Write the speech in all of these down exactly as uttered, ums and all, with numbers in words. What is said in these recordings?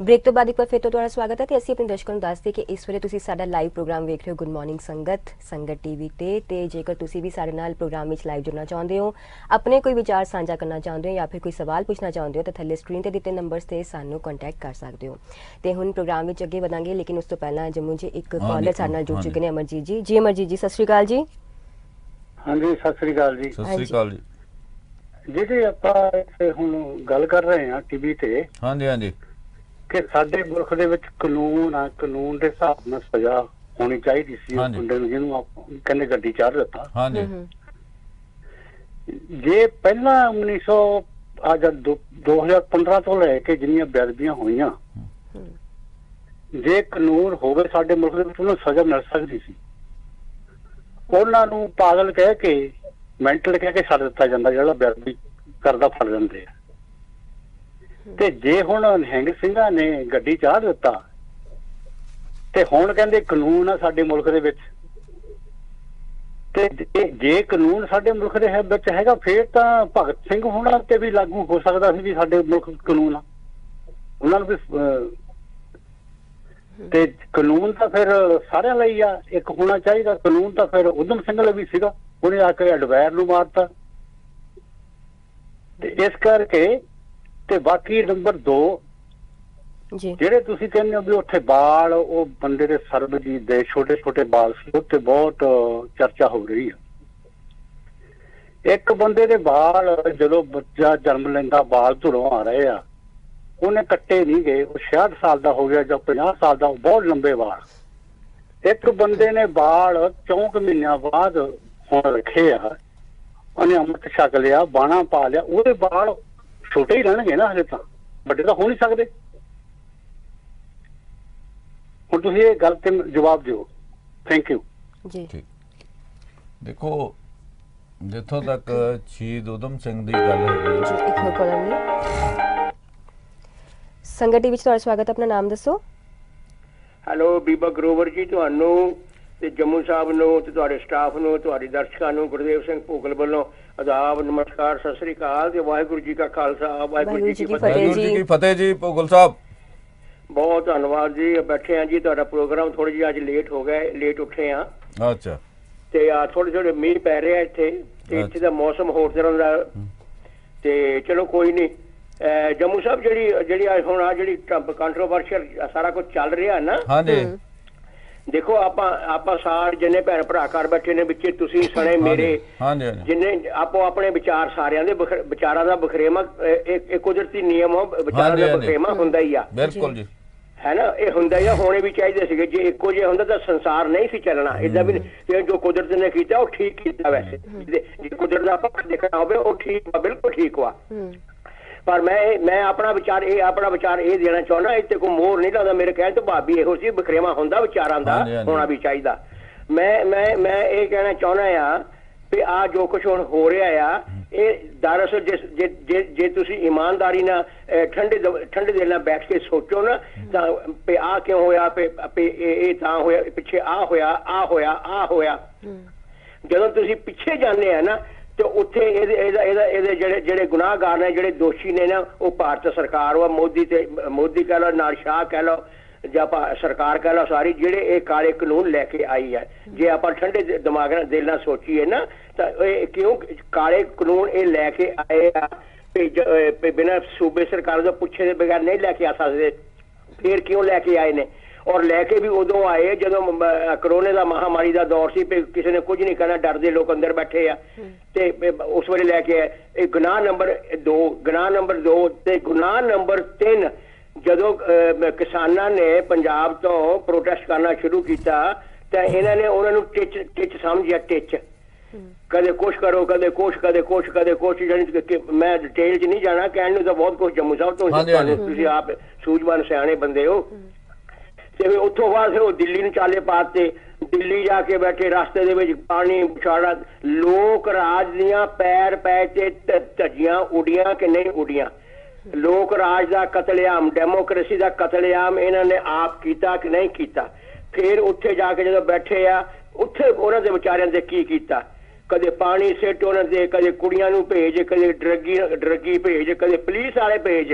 Break तो बाद एक बार फिर तो तुहाडा स्वागत है ते असीं अपने दर्शकों नूं दस्सदे कि इस वेले तुसीं साडा लाइव प्रोग्राम वेख रहे हो गुड मॉर्निंग संगत संगत टीवी ते ते जेकर तुसीं भी साडे नाल प्रोग्राम विच लाइव जुड़ना चाहुंदे हो अपने कोई विचार साझा करना चाहुंदे हो या फिर कोई सवाल पूछना चाहुंदे हो तो थल्ले स्क्रीन ते दित्ते नंबर्स ते सानूं कांटेक्ट कर सकदे हो ते हुण प्रोग्राम विच अगे वधांगे लेकिन उस तों पहिलां जम्मू जी एक कॉलर साडे नाल जुड़ चुके ने अमरजीत जी जी अमरजीत जी सत श्री अकाल जी हां जी सत श्री अकाल जी सत श्री अकाल जी जी जी आपां इत्थे हुण गल कर रहे हां टीवी ते हां जी हां जी कि साडे मुल्क दे विच कानून आ कानून दे हिसाब नाल सजा होनी चाहिदी सी मुंडे नूं जिहनूं कहंदे गड्डी चाढ़ दित्ता। हां जी जे पहला उन्नीस सौ आज दो हज़ार पंद्रह तो लेके जिन्नियां बेअदबियां होईयां जे कानून होवे साडे मुल्क दे विच उन्हां नूं सजा मिल सकदी सी उन्हां नूं पागल कह के मैंटल कह के छड्ड दित्ता जांदा जिहड़ा बेअदबी करदा फड़ लैंदे आ ते जे हुण हैंग सिंघां ने गड्डी चाढ़ दित्ता ते हुण कहंदे कानून आ साडे मुल्क दे विच ते जे कानून साडे मुल्क दे विच हैगा फिर तां भगत सिंह हुणां ते भी लागू हो सकदा सी भी साडे मुल्क कानून आ उन्हां नूं भी ते कानून तां फिर सारिआं लई आ इक होणा चाहीदा कानून तां फिर उधम सिंह लई भी सीगा उहने आ के अडवैर नूं मारता ते इस करके ते बाकी नंबर दो जेडे तुसीं कहंदे हो भी उत्थे बाल ओ बंदे दे सरबजीत दे छोटे छोटे बाल सी उत्थे बहुत चर्चा हो रही है। एक बंदे दे बाल जदों बच्चा जन्म लैंदा बाल धुरों आ रहे आ उहने कट्टे नहीं गए वो छियाठ साल दा हो गया जां पचास साल दा बहुत लंबे बाल एक बंदे ने बाल चौंक महीनों बाद हुण रखे आ उहने अमृत छक लिया बाणा पा लिया उहदे बाल छोटे ही रहने ना हजे तो बड़े तो हो नहीं सकते और तुम ये गल ते जवाब दिओ थैंक यू जी। देखो जिथों तक शहीद उधम सिंह दी गल है संगत टीवी च स्वागत अपना नाम दसो। हेलो बीबा ग्रोवर जी तुहानू ते जम्मू साहब नू ते तुहाडे स्टाफ नू तुहाडे दर्शकां नू गुरदेव सिंह भोगल वल्लों आदाब नमस्कार सत श्री अकाल ते वाहिगुरू जी का खालसा वाहिगुरू जी की फतेह जी की फतेह जी भोगल साहब बहुत धन्यवाद जी बैठे हैं जी तुहाडा प्रोग्राम थोड़ी जी अज लेट हो गए लेट उठे हां अच्छा ते आ थोड़े थोड़े मींह पै रहे इत्थे ते इत्थे दा मौसम होर तरह दा ते चलो कोई नहीं जम्मू साहब जिहड़ी जिहड़ी अज हुण आ जिहड़ी कंट्रोवर्शियल सारा कुछ चल रिहा ना हां जी देखो आप आप सारे जिन्ने भैन भरा घर बैठे ने विचे तुसीं सने मेरे जिन्ने आपो अपने विचार सारियां दे विचारां दा बखरेवा एक कुदरती नियम विचारां दा बखरेवा हुंदा ही आ बिल्कुल जी है ना ये हुंदा ही होने भी चाहिए सीगे जे इक्को जिहा हुंदा तां संसार नहीं सी चलना इदां भी जो कुदरत ने कीता ओह ठीक कीता वैसे जे कुदरत दा आपां देखणा होवे ओह ठीक आ बिल्कुल ठीक वा पर मैं मैं अपना विचार ये अपना विचार ये देना चाहना इतने को मोर नहीं लगता मेरे कहने तो भाभी यहो जी बखरेवा होंदा विचारां दा होना भी चाहिए मैं मैं मैं ये कहना चाहना आ कि आ जो कुछ हुण हो रहा आ ये दरअसल जिस जे जे जे तुसीं ईमानदारी ना ठंडे ठंडे दिल नाल बैठ के सोचो ना तां पे आ क्यों होया पे पे ये तां होया पिछे आ होया आ होया आ होया जदों तुसीं पिछे जांदे आ ना तो उत्थे जिहड़े गुनाहगार ने जिहड़े दोषी ने ना वो भारत सरकार वा मोदी ते मोदी कह लो नाल शाह कह लो जां सरकार कह लो सारी जिहड़े ये काले कानून लैके आई है जे आपां ठंडे दिमाग नाल दिल नाल सोचीए ना तां क्यों काले कानून ये लैके आए आ बिना सूबे सरकार तों पुछे दे बगैर नहीं लैके आ सकदे फिर क्यों लैके आए ने और लैके भी उदों आए जदों कोरोना दा महामारी दा दौर सी किसी ने कुछ नहीं कहना डरदे लोग अंदर बैठे आ ते उस वेले लैके आए गुनाह नंबर दो गुनाह नंबर दो ते गुनाह नंबर तीन जदों किसानां ने पंजाब तो प्रोटेस्ट करना शुरू किया तो इन्हां ने उन्हां नूं टिच टिच समझिया टिच कदे कुछ करो कदे कुछ कदे कुछ कदे कुछ जानी मैं डिटेल च नहीं जाना कहने नूं तां बहुत कुछ जम्मू साहब तो तुसीं आप सूझवान सियाणे बंदे हो ਤੇ ਉੱਥੋਂ ਬਾਅਦ ਫਿਰ ਉਹ ਦਿੱਲੀ ਨੂੰ ਚਾਲੇ ਪਾਤੇ ਦਿੱਲੀ ਜਾ ਕੇ ਬੈਠੇ ਰਸਤੇ ਦੇ ਵਿੱਚ ਪਾਣੀ ਵਿਛਾੜਾ ਲੋਕ ਰਾਜ ਦੀਆਂ ਪੈਰ ਪੈ ਤੇ ਧੱਜੀਆਂ ਉਡੀਆਂ ਕਿ ਨਹੀਂ ਉਡੀਆਂ ਲੋਕ ਰਾਜ ਦਾ ਕਤਲੇਆਮ ਡੈਮੋਕ੍ਰੇਸੀ ਦਾ ਕਤਲੇਆਮ ਇਹਨਾਂ ਨੇ ਆਪ ਕੀਤਾ ਕਿ ਨਹੀਂ ਕੀਤਾ ਫਿਰ ਉੱਥੇ ਜਾ ਕੇ ਜਦੋਂ ਬੈਠੇ ਆ ਉੱਥੇ ਉਹਨਾਂ ਦੇ ਵਿਚਾਰਿਆਂ ਦੇ ਕੀ ਕੀਤਾ ਕਦੇ ਪਾਣੀ ਸਿੱਟ ਉਹਨਾਂ ਦੇ ਕਦੇ ਕੁੜੀਆਂ ਨੂੰ ਭੇਜ ਕਦੇ ਡਰੱਗੀ ਡਰੱਗੀ ਭੇਜ ਕਦੇ ਪੁਲਿਸ ਵਾਲੇ ਭੇਜ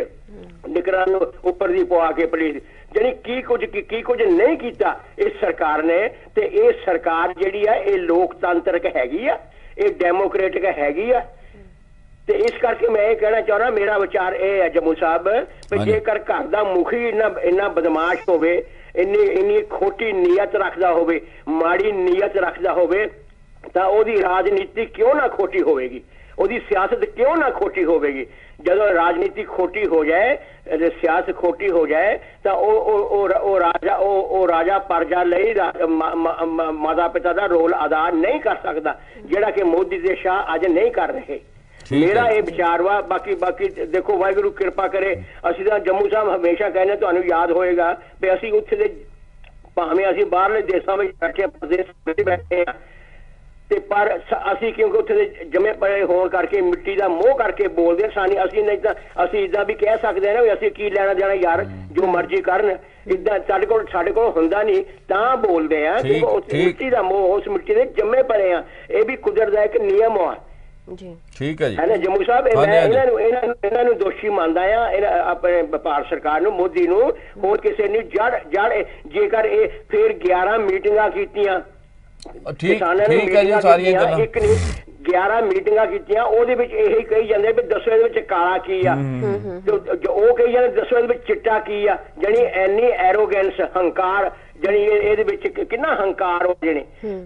निगरान उपर दी पवा के पुलिस जानी की कुछ की, की कुछ नहीं किया इस सरकार ने। ते ये सरकार जिहड़ी है ये लोकतांत्रिक हैगी है, ये डेमोक्रेटिक हैगी है। ते इस करके मैं ये कहना चाहना मेरा विचार यह है जम्मू साहब भी जेकर घर का मुखी इन्ना इन्ना बदमाश होवे, इन्नी इन्नी खोटी नीयत रखता होवे, माड़ी नीयत रखता होवे तां ओहदी राजनीति क्यों ना खोटी होवेगी, ओहदी सियासत क्यों ना खोटी होवेगी। जदों राजनीति खोटी हो जाए, सियासत खोटी हो जाए तो ओ, ओ, ओ, ओ राजा ओ, ओ राजा प्रजा लई माता पिता का रोल अदा नहीं कर सकता जिहड़ा कि मोदी दे शाह अज नहीं कर रहे। मेरा यह विचार वा। बाकी बाकी देखो वाहिगुरू कृपा करे। असीं तां जम्मू साहब हमेशा कहने तुहानूं याद होएगा भी असीं उत्थे दे भावें असीं बाहरले देशां विच बैठे प्रदेश विच बैठे आ ते पर असी क्योंकि उत्थे जमे पड़े होने करके मिट्टी का मोह करके बोलते सानी असी नहीं तो असी इदा भी कह सकते हैं ना असी की लेना देना यार जो मर्जी करन इदा साडे कोल साडे कोल हुंदा नहीं तां बोलते हैं क्योंकि उस मिट्टी का मोह उस मिट्टी के जमे पड़े हैं। यह भी कुदरत का एक नियम है जी। ठीक है जी है ना जम्मू साहब। इन्होंने दोषी मानता है अपने व्यापार सरकार मोदी नूं होर किसी ने जड़ जड़ जेकर ये फिर ग्यारह मीटिंगां कीतियां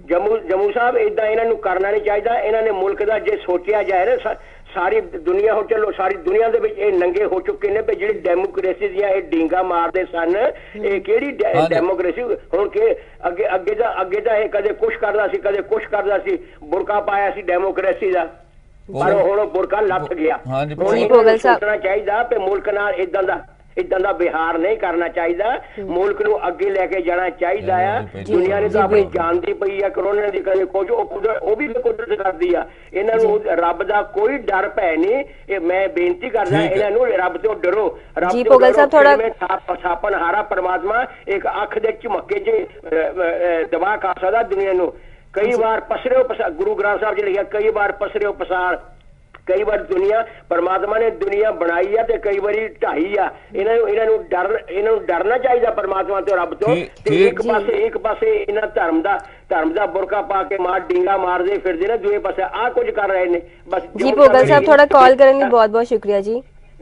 जम्मू जम्मू साहब इदा इन्हों करना नहीं चाहिए। इन्होंने मुल्क का जे सोचा जाए ना सारी दुनिया हो चलो सारी दुनिया के नंगे हो चुके ने जी डेमोक्रेसी डींगा मारते सन कि डेमोक्रेसी हम के अगे अगे जा अगे जा कदे कुछ करदा सी कदे कुछ करदा सी बुरका पाया सी डेमोक्रेसी का पर हम बुरका लथ गया। हम सोचना चाहिए मुल्क ना इदा का इदा का बिहार नहीं करना चाहिए। मुल्क को अगे लेके जाना चाहिए। दुनिया ने तो अपनी जान दी पई है कोरोना की कदे कुछ वह भी कुदरत करती है। इन्हों रब का कोई डर भै नहीं। मैं बेनती करना इन्हों रब तो डरो। रब छापन हारा परमात्मा एक अख के झमके च दबा कर सकता दुनिया को। कई बार पसरे पसार गुरु ग्रंथ साहब जी लिखा कई बार पसरे पसार कई बार दुनिया परमात्मा ने दुनिया बनाई है ते कई बारी ढाई है। इन्हों इन्हों डर इन्हों डरना चाहिए परमात्मा तो रब तो। एक पास एक पास इन्हों धर्म का धर्म का बुरका पा के मार डींगा मारते फिरते ना दूए पास आ कुछ कर रहे हैं बस। जी भोगल साहब थोड़ा कॉल करने के बहुत बहुत शुक्रिया जी।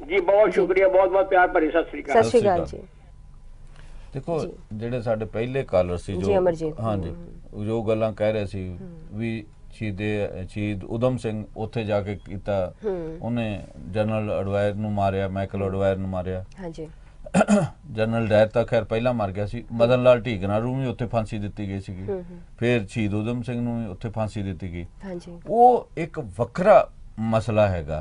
जी बहुत शुक्रिया बहुत बहुत प्यार भरी सत श्री अकाल। सत श्री अकाल जी। देखो जेडे साडे पहले कॉलर सी जो हां जी जो गल्लां कह रहे सी वी शहीद शहीद उधम सिंह उत्थे जाके कीता उन्हें जनरल ओडायर नूं मारिया माइकल ओडायर नूं मारिया। हाँ जी जनरल डायर तां खैर पहला मर गया सी। मदन लाल ढीगना नूं भी उत्थे फांसी दित्ती गई सी। फिर शहीद उधम सिंह नूं भी उत्थे फांसी दित्ती गई। हाँ जी वो एक वखरा मसला हैगा।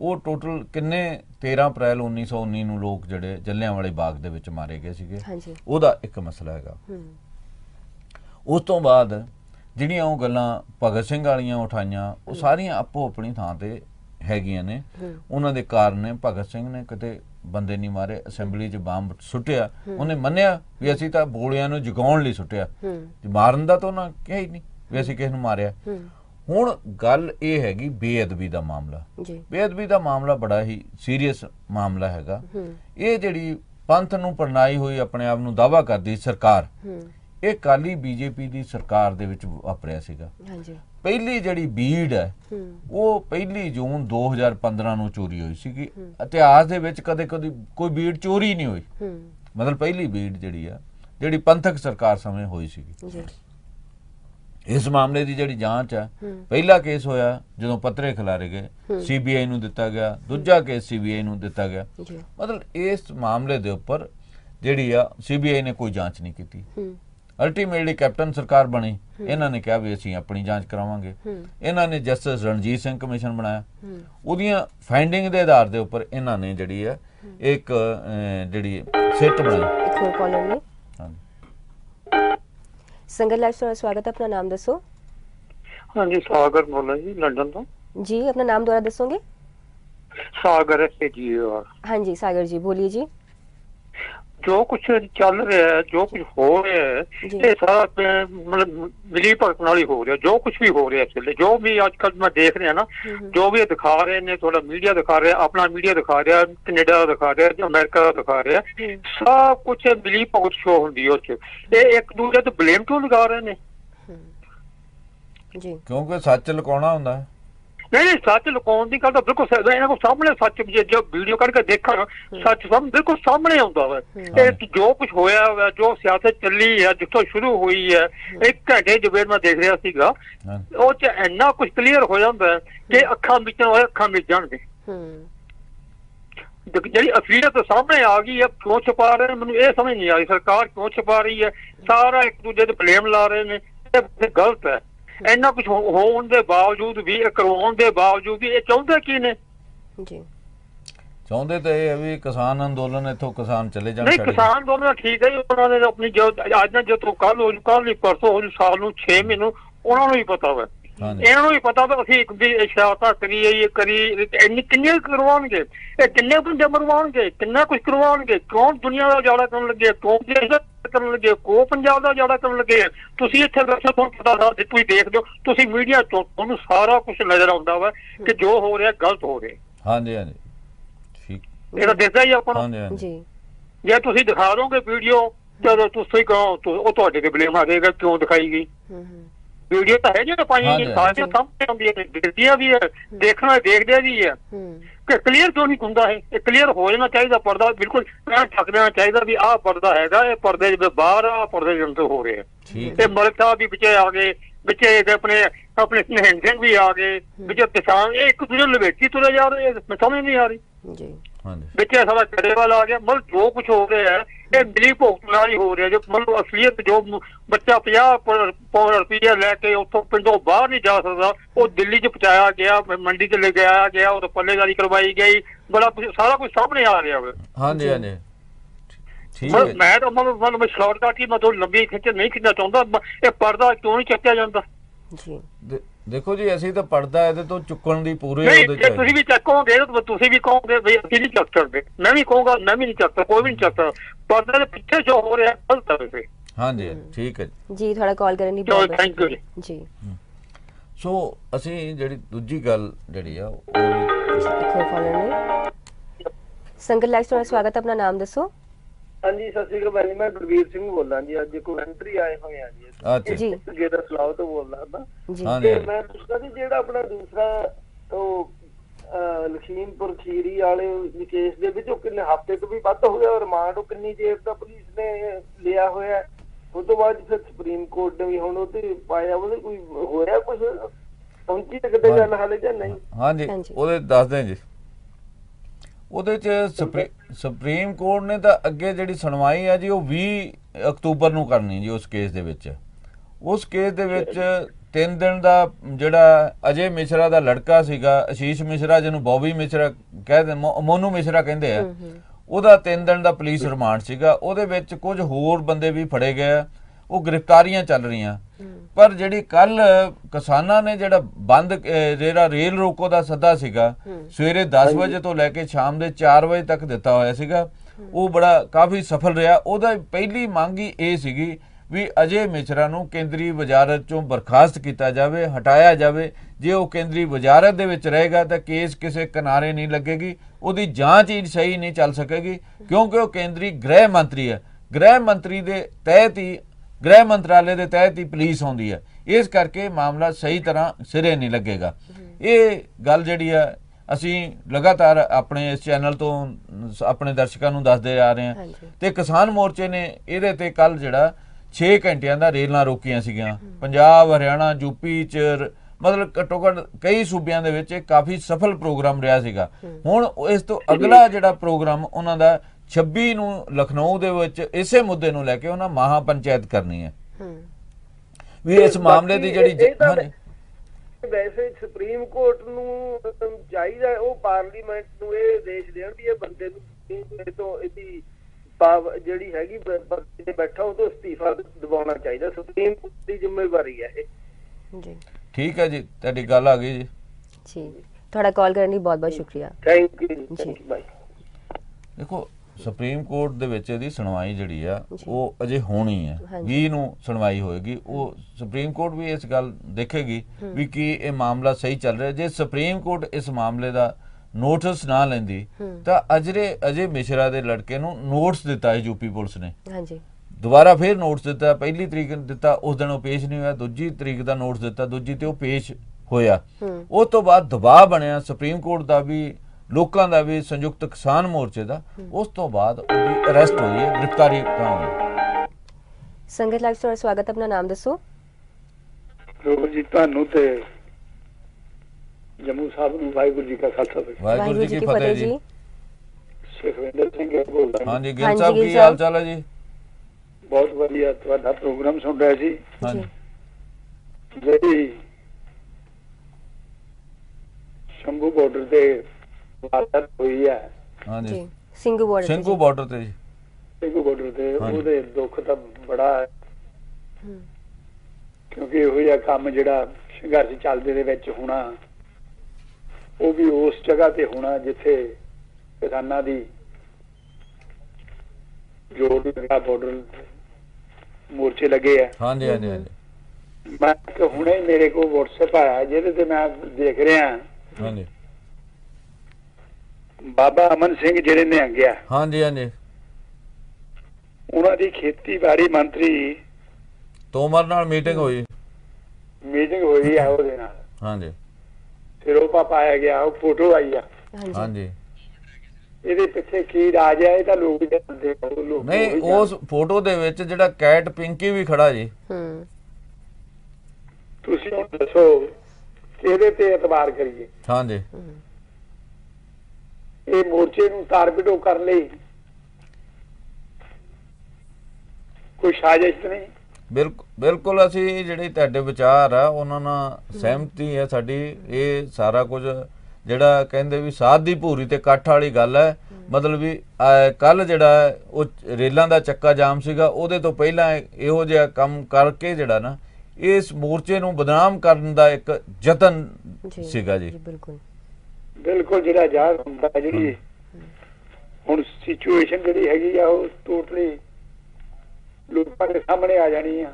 वो टोटल किन्ने तेरह अप्रैल उन्नीस सौ उन्नी नूं लोग जिहड़े जलियांवाले बाग दे विच मारे गए सीगे उहदा एक मसला हैगा। उस तों बाद ਜਿਹੜੀਆਂ ਉਹ ਗੱਲਾਂ ਭਗਤ ਸਿੰਘ ਵਾਲੀਆਂ ਉਠਾਈਆਂ ਉਹ ਸਾਰੀਆਂ ਆਪੋ ਆਪਣੀ ਥਾਂ ਤੇ ਹੈਗੀਆਂ ਨੇ। ਉਹਨਾਂ ਦੇ ਕਾਰਨ ਭਗਤ ਸਿੰਘ ਨੇ ਕਿਤੇ ਬੰਦੇ ਨਹੀਂ ਮਾਰੇ ਅਸੈਂਬਲੀ 'ਚ ਬੰਬ ਸੁੱਟਿਆ ਉਹਨੇ ਮੰਨਿਆ ਵੀ ਅਸੀਂ ਤਾਂ ਬੋਲਿਆਂ ਨੂੰ ਜਗਾਉਣ ਲਈ ਸੁੱਟਿਆ ਮਾਰਨ ਦਾ ਤਾਂ ਉਹਨਾਂ ਕਿਹਾ ਹੀ ਨਹੀਂ ਵੀ ਅਸੀਂ ਕਿਸੇ ਨੂੰ ਮਾਰਿਆ। ਹੁਣ ਗੱਲ ਇਹ ਹੈਗੀ ਬੇਅਦਬੀ ਦਾ ਮਾਮਲਾ। ਬੇਅਦਬੀ ਦਾ ਮਾਮਲਾ ਬੜਾ ਹੀ ਸੀਰੀਅਸ ਮਾਮਲਾ ਹੈਗਾ। ਇਹ ਜਿਹੜੀ ਪੰਥ ਨੂੰ ਪਰਨਾਈ ਹੋਈ ਆਪਣੇ ਆਪ ਨੂੰ ਦਾਅਵਾ ਕਰਦੀ ਸਰਕਾਰ ਇਹ ਕਾਲੀ ਬੀਜੇਪੀ ਦੀ ਸਰਕਾਰ ਦੇ ਵਿੱਚ ਵਾਪਰਿਆ ਸੀਗਾ। ਹਾਂਜੀ ਪਹਿਲੀ ਜਿਹੜੀ ਬੀੜ ਹੈ ਉਹ ਪਹਿਲੀ ਜੂਨ ਦੋ ਹਜ਼ਾਰ ਪੰਦਰਾਂ ਨੂੰ ਚੋਰੀ ਹੋਈ ਸੀਗੀ। ਇਤਿਹਾਸ ਦੇ ਵਿੱਚ ਕਦੇ ਕਦੇ ਕੋਈ ਬੀੜ ਚੋਰੀ ਨਹੀਂ ਹੋਈ ਮਤਲਬ ਪਹਿਲੀ ਬੀੜ ਜਿਹੜੀ ਆ ਜਿਹੜੀ ਪੰਥਕ ਸਰਕਾਰ ਸਮੇਂ ਹੋਈ ਸੀਗੀ। ਇਸ ਮਾਮਲੇ ਦੀ ਜਿਹੜੀ ਜਾਂਚ ਹੈ ਪਹਿਲਾ ਕੇਸ ਹੋਇਆ ਜਦੋਂ ਪੱਤਰੇ ਖਿਲਾਰੇ ਗਏ ਸੀਬੀਆਈ ਨੂੰ ਦਿੱਤਾ ਗਿਆ। ਦੂਜਾ ਕੇਸ ਸੀਬੀਆਈ ਨੂੰ ਦਿੱਤਾ ਗਿਆ। ਮਤਲਬ ਇਸ ਮਾਮਲੇ ਦੇ ਉੱਪਰ ਜਿਹੜੀ ਆ ਸੀਬੀਆਈ ਨੇ ਕੋਈ ਜਾਂਚ ਨਹੀਂ ਕੀਤੀ। अल्टीमेटली कैप्टन सरकार बनी इन्होंने कहा भी असीं अपनी जांच करावांगे। इन्होंने जस्टिस रणजीत सिंह कमीशन बनाया उहदियां फाइंडिंग के आधार के उपर इन्होंने जिहड़ी है एक जिहड़ी सेट बनाई। संगत लाइव से स्वागत है। अपना नाम दसो। हां जी सागर बोल रही लंदन तो। जी अपना नाम दोबारा दसोगे? सागर है जी। हां जी सागर जी बोलिए जी। जो कुछ चल रहा है, जो कुछ हो रहा है, ये सारा मतलब मिली भगत नाल ही हो रहा है। जो कुछ भी हो रहा है इस वे, जो भी आजकल मैं देख रहा ना, जो भी दिखा रहे ने, थोड़ा मीडिया दिखा रहा है, अपना मीडिया दिखा रहा है, कनेडा दिखा रहा है, अमेरिका दिखा रहा है, सब कुछ मिली भगत शो होंगी। ये एक दूजे तो ब्लेम क्यों लगा रहे ने? क्योंकि सच लुकाना होंदा है। नहीं नहीं, सच लुकाउण दी गल तां बिल्कुल इन्हां को सामने सच जो वीडियो कढ़ के देखण, सच सब बिल्कुल सामने आउंदा वा। जो कुछ होया वा, जो सियासत चली है, जिथों शुरू हुई है, एक घंटे जबेर मैं देख रहा सीगा, ओह च इन्ना कुछ क्लीयर हो जांदा कि अखां मिचण होए अखां मिच जाणगे। जी असलियत तो सामने आ गई है। क्यों छुपा रहे हैं, मैनूं ये समझ नहीं आ रही सरकार क्यों छुपा रही है। सारा एक दूजे ते ब्लेम ला रहे ने, ये गलत है। इन्ना कुछ होने के बावजूद भी, करवाने के बावजूद भी, ये चाहते की ने? चाहते तो ये भी किसान अंदोलन इत्थों किसान चले जाने। नहीं, किसान अंदोलन ठीक है, उन्होंने अपनी जो आज ना जो तो कल हो कल ही परसों हो साल नूं छे महीने उन्होंने भी पता है, इन्हों भी पता है असीं एक भी शरारतां करीए, ये करीए, इन्नी किन्ने करवाउणगे, ये किन्ने बंदे मरवाउणगे, किन्ना कुछ करवाउणगे। क्यों दुनिया दा उजाड़ा करन लगे, क्यों देश दा करन लगे, को पंजाब दा उजाड़ा करन लगे। तुसीं इत्थे बैठे तुहानूं पता सा, तुसीं देखदे हो, तुसीं मीडिया चों तुहानूं सारा कुछ नज़र आउंदा वा कि जो हो रिहा गलत हो रिहा। हां जी, हां जी, ठीक, ये तां दिसदा ही आपां नूं जी। जे तुसीं दिखा रहे होगे वीडियो ते तुसीं कहो ओ तुहाडे ते ब्लेम आ जाएगा, क्यों दिखाई गई। वीडियो तो है जी, तो पाई सारे सामने आती है, दिखदिया भी है, देखना देखदे भी है कि क्लीयर क्यों नहीं होंदा है। ये क्लीयर हो जाना चाहिए, पर्दा बिल्कुल ढक देना चाहिए भी आह पर्दा है, ये पर्दे बाहर आ पर्दे अंदर हो रहे हैं। मलिक साहब भी पिछे आ गए, पिछे अपने अपने सुहेंद्र सिंह भी आ गए, पिछे किसान, ये एक दूसरे लवेटी तुरे जा रहे, समझ नहीं आ रही। बिचे सारा करेवाल आ गया, मतलब जो कुछ हो रहा है ये मिली भुगत नाल ही हो रहा है। जो मतलब असलियत, जो बच्चा पचास पाउंड रुपया लैके उतों पिंडों बाहर नहीं जा सकता, वो दिल्ली च पहुंचाया गया, मंडी च ले गया गया, और पल्लेदारी करवाई गई, बड़ा सारा कुछ सामने आ रहा है। हाँ जी, हाँ जी, मतलब मैं तो मतलब शॉर्टकट ही, मैं तो लंबी खिंच नहीं खिंचना चाहता। ये पर्दा क्यों नहीं चुकया जाता? ਦੇਖੋ ਜੀ, ਅਸੀਂ ਤਾਂ ਪੜਦਾ ਇਹਦੇ ਤੋਂ ਚੁੱਕਣ ਦੀ ਪੂਰੇ ਉਹਦੇ ਚ ਤੁਸੀਂ ਵੀ ਚੱਕੋਗੇ, ਤੁਸੀਂ ਵੀ ਕਹੋਗੇ ਵੀ ਅਸੀਂ ਨਹੀਂ ਚੱਕ ਸਕਦੇ, ਮੈਂ ਵੀ ਕਹੂੰਗਾ ਮੈਂ ਵੀ ਨਹੀਂ ਚੱਕਦਾ, ਕੋਈ ਵੀ ਨਹੀਂ ਚੱਕਦਾ। ਪਰਦੇ ਦੇ ਪਿੱਛੇ ਜੋ ਹੋ ਰਿਹਾ ਗਲਤ ਹੈ ਫਿਰ। ਹਾਂਜੀ ਠੀਕ ਹੈ ਜੀ, ਥੋੜਾ ਕਾਲ ਕਰਨ ਦੀ ਬਹੁਤ ਥੈਂਕ ਯੂ ਜੀ। ਸੋ ਅਸੀਂ ਜਿਹੜੀ ਦੂਜੀ ਗੱਲ ਜਿਹੜੀ ਆ ਉਹ ਦੇਖੋ ਫਾਲਰ ਨੇ ਸੰਗਤ ਲਾਈਵ ਤੋਂ ਸਵਾਗਤ, ਆਪਣਾ ਨਾਮ ਦੱਸੋ। ਹਾਂਜੀ ਸਤਿ ਸ਼੍ਰੀ ਅਕਾਲ ਜੀ, ਮੈਂ ਗੁਰਵੀਰ ਸਿੰਘ ਬੋਲਦਾ ਜੀ, ਅੱਜ ਕਮੈਂਟਰੀ ਆਏ ਹੋਏ ਆ ਜੀ। ਅੱਛਾ ਜੀ, ਗੇੜਾ ਸਲਾਹ ਤੋਂ ਬੋਲਦਾ ਹਾਂ ਜੀ। ਤੇ ਮੈਂ ਪੁੱਛਦਾ ਜੀ, ਜਿਹੜਾ ਆਪਣਾ ਦੂਸਰਾ ਉਹ ਲਖੀਮਪੁਰ ਖੀਰੀ ਵਾਲੇ ਵਿਕੇਸ਼ ਦੇ ਵਿੱਚ ਉਹ ਕਿੰਨੇ ਹਫ਼ਤੇ ਤੋਂ ਵੀ ਵੱਧ ਹੋ ਗਿਆ ਰਿਮਾਂਡ, ਉਹ ਕਿੰਨੀ ਦੇਰ ਦਾ ਪੁਲਿਸ ਨੇ ਲਿਆ ਹੋਇਆ, ਉਸ ਤੋਂ ਬਾਅਦ ਫਿਰ ਸੁਪਰੀਮ ਕੋਰਟ ਨੇ ਵੀ ਹੁਣ ਉਹ ਤੇ ਪਾਇਆ, ਉਹਦੇ ਕੋਈ ਹੋਇਆ ਕੁਝ ਪਹੁੰਚੀ ਕਿਤੇ ਗੱਲ ਹਾਲੇ ਜਾਂ ਨਹੀਂ? ਹਾਂਜੀ ਉਹਦੇ ਦੱਸ ਦੇ ਜੀ। ਉਹਦੇ ਚ ਸੁਪਰੀਮ ਕੋਰਟ ਨੇ ਤਾਂ ਅੱਗੇ ਜਿਹੜੀ ਸੁਣਵਾਈ ਹੈ ਜੀ ਉਹ ਵੀਹ ਅਕਤੂਬਰ ਨੂੰ ਕਰਨੀ ਜੀ। ਉਸ ਕੇਸ ਦੇ ਵਿੱਚ ਉਸ ਕੇਸ ਦੇ ਵਿੱਚ ਤਿੰਨ ਦਿਨ ਦਾ ਜਿਹੜਾ ਅਜੇ ਮਿਸ਼ਰਾ ਦਾ ਲੜਕਾ ਸੀਗਾ, ਅਸ਼ੀਸ਼ ਮਿਸ਼ਰਾ ਜਿਹਨੂੰ ਬੌਬੀ ਮਿਸ਼ਰਾ ਕਹਿੰਦੇ, ਮੋਨੂ ਮਿਸ਼ਰਾ ਕਹਿੰਦੇ ਆ, ਉਹਦਾ ਤਿੰਨ ਦਿਨ ਦਾ ਪੁਲਿਸ ਰਿਮਾਂਡ ਸੀਗਾ। ਉਹਦੇ ਵਿੱਚ ਕੁਝ ਹੋਰ ਬੰਦੇ ਵੀ ਫੜੇ ਗਏ, ਉਹ ਗ੍ਰਿਫਤਾਰੀਆਂ ਚੱਲ ਰਹੀਆਂ। ਪਰ ਜਿਹੜੀ ਕੱਲ ਕਿਸਾਨਾਂ ਨੇ ਜਿਹੜਾ ਬੰਦ ਜਿਹੜਾ ਰੇਲ ਰੋਕੋ ਦਾ ਸੱਦਾ ਸੀਗਾ ਸਵੇਰੇ ਦਸ ਵਜੇ ਤੋਂ ਲੈ ਕੇ ਸ਼ਾਮ ਦੇ ਚਾਰ ਵਜੇ ਤੱਕ ਦਿੱਤਾ ਹੋਇਆ ਸੀਗਾ, ਉਹ ਬੜਾ ਕਾਫੀ ਸਫਲ ਰਿਹਾ। ਉਹਦਾ ਪਹਿਲੀ ਮੰਗ ਹੀ ਇਹ ਸੀਗੀ ਵੀ ਅਜੇ ਮਿਸ਼ਰਾ ਨੂੰ ਕੇਂਦਰੀ ਵਜ਼ਾਰਤ ਚੋਂ ਬਰਖਾਸਤ ਕੀਤਾ ਜਾਵੇ, ਹਟਾਇਆ ਜਾਵੇ। ਜੇ ਉਹ ਕੇਂਦਰੀ ਵਜ਼ਾਰਤ ਦੇ ਵਿੱਚ ਰਹੇਗਾ ਤਾਂ ਕੇਸ ਕਿਸੇ ਕਿਨਾਰੇ ਨਹੀਂ ਲੱਗੇਗੀ, ਉਹਦੀ ਜਾਂਚ ਹੀ ਸਹੀ ਨਹੀਂ ਚੱਲ ਸਕੇਗੀ, ਕਿਉਂਕਿ ਉਹ ਕੇਂਦਰੀ ਗ੍ਰਹਿ ਮੰਤਰੀ ਹੈ। ਗ੍ਰਹਿ ਮੰਤਰੀ ਦੇ ਤਹਿਤ ਹੀ, गृह मंत्रालय के तहत ही पुलिस आती है, इस करके मामला सही तरह सिरे नहीं लगेगा। ये गल जी असी लगातार अपने इस चैनल तो अपने दर्शकों दसते आ रहे हैं। तो किसान मोर्चे ने ये तो कल जड़ा छे घंटिया का रेल रोकिया सगिया, पंजाब हरियाणा यूपी च मतलब घट्टो घट्ट कई सूबे दे विच काफ़ी सफल प्रोग्राम रहा सीगा। हुण इस तो अगला जड़ा प्रोग्राम उन्हां दा छब्बी नूं लखनऊ दे विच इसे मुद्दे नूं लैके उन्हां महा पंचायत करनी है वी इस मामले दी जड़ी। वैसे सुप्रीम कोर्ट नूं चाहिए ओ पार्लीमेंट नूं इह देश देण वी इह बंदे नूं तो इहदी पाव जड़ी हैगी बैठा उह तो इस्तीफा दिवाउणा चाहिए, सुप्रीम कोर्ट दी जिम्मेवारी है इह जी। ठीक है जी, तेरी गल आ गई जी। जी, थोड़ा कॉल करने बहुत बहुत शुक्रिया, थैंक यू। देखो सुप्रीम कोर्ट दे विच इहदी सुनवाई जिहड़ी आ ओह अजे होनी है जी नूं सुनवाई होएगी। ओह सुप्रीम कोर्ट भी इस गल देखेगी भी कि यह मामला सही चल रहा है। जे सुप्रीम कोर्ट इस मामले दा नोटिस ना लैंदी तां अजरे अजय मिश्रा दे लड़के नूं नोटिस दिता है यूपी पुलिस ने, दोबारा फिर नोटिस दिता, पहली तरीक दिता उस दिन वह पेश नहीं होया, दूजी तरीक का नोटिस दिता, दूजी तो वह पेश होया। उस तो बाद दबाव बनया सुप्रीम कोर्ट का भी लोगों का भी संयुक्त किसान मोर्चे का, उस तो बाद उसकी अरेस्ट हुई है, गिरफ्तारी कराई। संगत लाइव स्टोरी स्वागत, अपना नाम दसो। जी तुहानू ते जम्मू साहब नू वाहिगुरू जी का खालसा, वाहिगुरू जी की फतेह जी। सुखविंदर सिंह बोल रहा। हां जी गिल साहब की हाल चाल है जी? बहुत बढ़िया, तुहाडा प्रोग्राम सुन रहा जी। हां जी शंभू बॉर्डर ते वारदात हुई है। हां जी सिंघू बॉर्डर, सिंघू बॉर्डर ते जी, सिंघू बॉर्डर ते ओदे दुख ता बड़ा है क्योंकि इहो काम जिहड़ा संघर्ष चलदे दे विच होना वो भी उस जगह ते होना जिथे किसानां दी जोड़ लगा बॉर्डर मोर्चे लगे है। हां जी हां जी मैं तो हुणे मेरे को व्हाट्सएप आया जिहदे ते मैं देख रहा। हां जी बाबा अमन सिंह जिहड़े निहंगे आ, हां जी हां जी, उन्हां दी खेतीबाड़ी मंत्री तोमर नाल मीटिंग हुई, मीटिंग हुई है ओदे नाल। हां जी सिरोपा पाया गया, वो फोटो आई है। हां जी ਇਹਦੇ ਪਿੱਛੇ ਕੀ ਰਾਜ ਹੈ ਇਹ ਤਾਂ ਲੋਕ ਜਾਣਦੇ ਹੋ। ਨਹੀਂ ਉਸ ਫੋਟੋ ਦੇ ਵਿੱਚ ਜਿਹੜਾ ਕੈਟ ਪਿੰਕੀ ਵੀ ਖੜਾ ਜੀ। ਹੂੰ ਤੁਸੀਂ ਹੁਣ ਦੱਸੋ ਇਹਦੇ ਤੇ ਇਤਬਾਰ ਕਰੀਏ। ਹਾਂ ਜੀ ਇਹ ਮੋਰਚੇ ਨੂੰ ਟਾਰਗੇਟੋ ਕਰਨ ਲਈ ਕੋਈ ਸਾਜ਼ਿਸ਼ ਨਹੀਂ? ਬਿਲਕੁਲ ਬਿਲਕੁਲ, ਅਸੀਂ ਜਿਹੜੇ ਤੁਹਾਡੇ ਵਿਚਾਰ ਆ ਉਹਨਾਂ ਨਾਲ ਸਹਿਮਤੀ ਹੈ ਸਾਡੀ। ਇਹ ਸਾਰਾ ਕੁਝ ਜਿਹੜਾ ਕਹਿੰਦੇ ਵੀ ਸਾਧ ਦੀ ਭੂਰੀ ਤੇ ਕੱਠ ਵਾਲੀ ਗੱਲ ਹੈ, ਮਤਲਬ ਵੀ ਕੱਲ ਜਿਹੜਾ ਉਹ ਰੇਲਾਂ ਦਾ ਚੱਕਾ ਜਾਮ ਸੀਗਾ ਉਹਦੇ ਤੋਂ ਪਹਿਲਾਂ ਇਹੋ ਜਿਹਾ ਕੰਮ ਕਰਕੇ ਜਿਹੜਾ ਨਾ ਇਸ ਮੋਰਚੇ ਨੂੰ ਬਦਨਾਮ ਕਰਨ ਦਾ ਇੱਕ ਯਤਨ ਸੀਗਾ ਜੀ। ਬਿਲਕੁਲ ਬਿਲਕੁਲ, ਜਿਹੜਾ ਜਾ ਹੁੰਦਾ ਜਿਹੜੀ ਹੁਣ ਸਿਚੁਏਸ਼ਨ ਜਿਹੜੀ ਹੈਗੀ ਆ ਉਹ ਟੋਟਲੀ ਲੋਕਾਂ ਦੇ ਸਾਹਮਣੇ ਆ ਜਾਣੀ ਆ।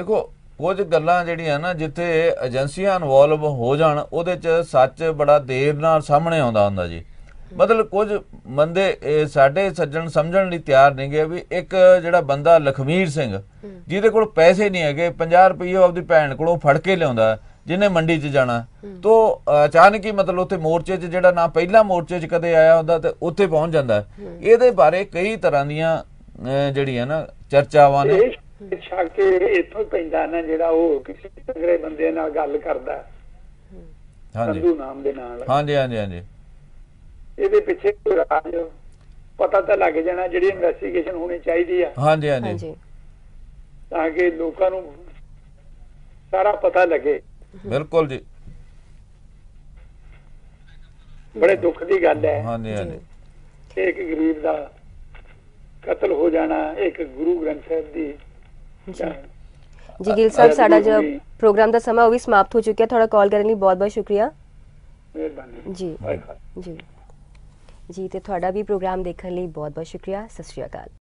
ਦੇਖੋ कुछ गल्लां जिहड़ियां ना जिथे एजेंसियां इनवॉल्व हो जाण उहदे च सच बड़ा देर नाल सामने आउंदा हुंदा जी। मतलब कुछ बंदे साडे सज्जण समझण लई तैयार नहीं गए भी एक जिहड़ा बंदा लखमीर सिंह जिहदे कोल पैसे नहीं हैगे पचास रुपये अपनी भैन कोलों फड़ के लिआउंदा जिन्हें मंडी च जाना तो अचानक ही मतलब उत्थे मोर्चे च जिहड़ा ना पहला मोर्चे च कदे आया हुंदा ते उत्थे पहुंच जांदा। इहदे बारे कई तरहां दियां जिहड़ियां ना चर्चावां ने सारा पता लगे। बिलकुल जी बड़े दुख की गल है एक गरीब का कतल हो जाना, एक गुरु ग्रंथ साहिब की जी। जी गिल साहब साडा जो प्रोग्राम दा समा भी समाप्त हो चुका है, थोड़ा कॉल करने लिए बहुत बहुत शुक्रिया जी जी जी। तो थोड़ा भी प्रोग्राम देखने लिए बहुत बहुत शुक्रिया, सत श्री अकाल।